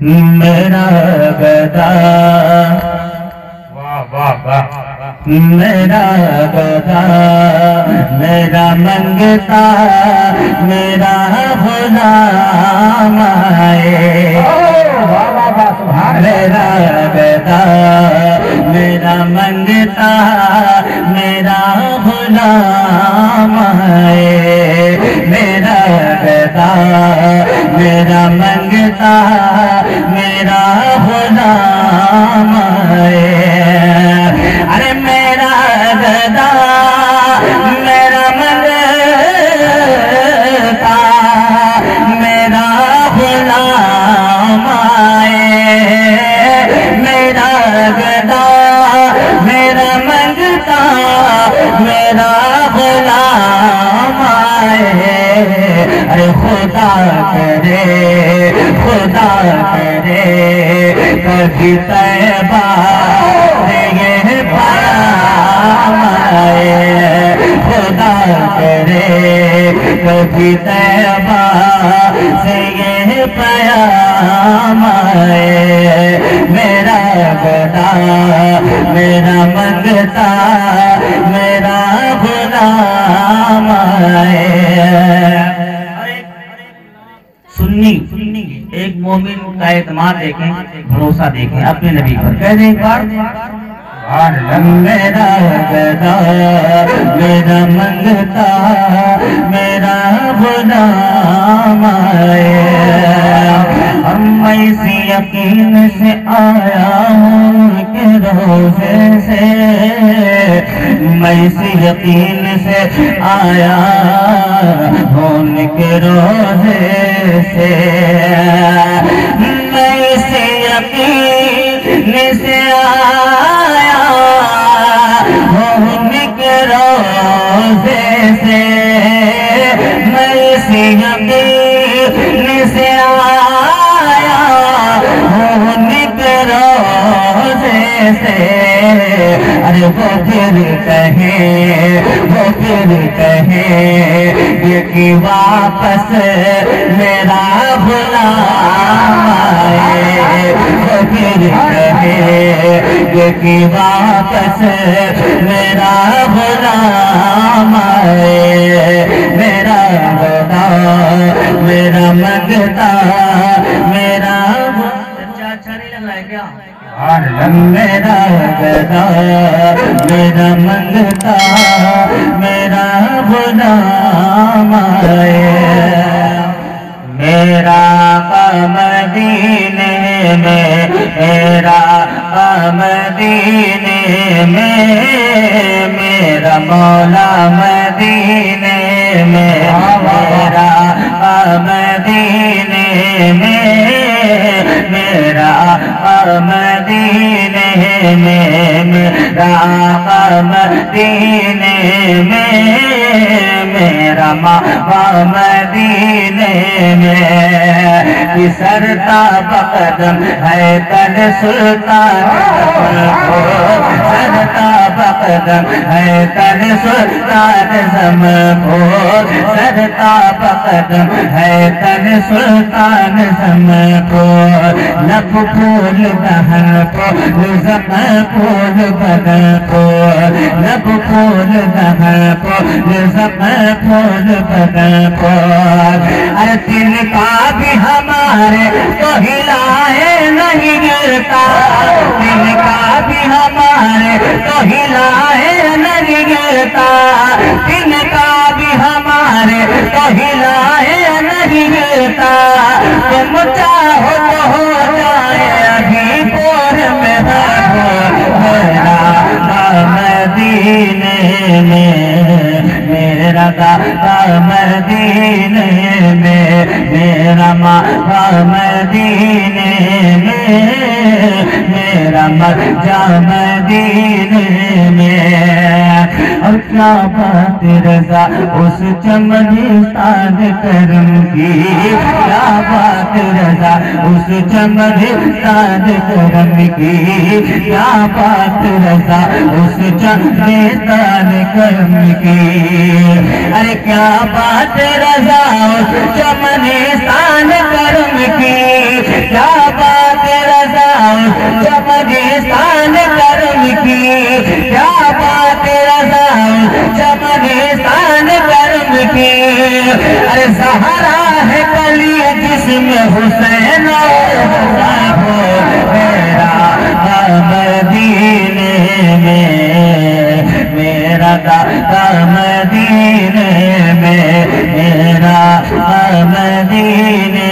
मेरा गदा वाह वाह वाह मेरा गदा मेरा मंगता मेरा गुलाम मेरा गदा मेरा मंगता मेरा गुलाम मेरा गदा मेरा मंगता मेरा गुलाम अरे मेरा गदा मेरा मंगता मेरा गुलाम मेरा गदा मेरा मंगता मेरा गुलाम अरे खुदा करे कभी तैबा खुदा करे कभी तैबा से ये प्याम मेरा गदा मेरा मंगता मेरा गुलाम सुन्नी एक मोमिन का एतमाद देखें भरोसा देखें अपने नबी पर कह दें एक बार मेरा गदा मेरा मंगता मेरा गुलाम मैं इसी यकीन से आया हूँ के रोज़े से मैं इसी यकीन से आया हूँ के रोज़े से मैं इसी यकीन से अरे वो फिर कहे ये कि वापस मेरा गुलाम वो फिर कहे ये कि वापस मेरा गुलाम मेरा गदा मेरा मंगता मेरा अच्छा नहीं लग रहा है क्या मेरा गदा मेरा मंगता मेरा गुलाम मेरा मदीने में मेरा मदीने में मेरा मौला मदीने में मेरा मदीने में मेरा मदीने में मेरा मदीने में मेरा मदीने में सरताबा कदम है तने सुल्ताने सरताबा कदम है तने सुल्ताने ज़मान फूल सरताबा कदम है तने सुल्ताने ज़मान फूल लब फूल बहन फूल ज़मान फूल बदन फूल लब फूल बहन फूल ज़मान फूल बदन फूल अरे तिनका भी हमारे तो हिलाए नहीं गिरता तिनका भी हमारे तो हिलाए नहीं गिरता तिनका भी हमारे तो हिलाए नहीं गिरता तुम चाहो तो हो जाए अभी पोर में मेरा मदीने में मेरा गदा मदीने में मेरा मौला मदीने में मेरा मर्जा मदीने में और क्या बात रज़ा उस चमनिस्तान करम की क्या बात रज़ा उस चमनिस्तान करम की क्या बात रज़ा उस चमनिस्तान करम की अरे क्या बात रज़ा उस चमनिस्तान करम की क्या बात रेगिस्तान कर्म के, अरे सहारा है कली जिसमें हुसैन हो मेरा मदीने में, मेरा दादा मदीने में, मेरा मदीने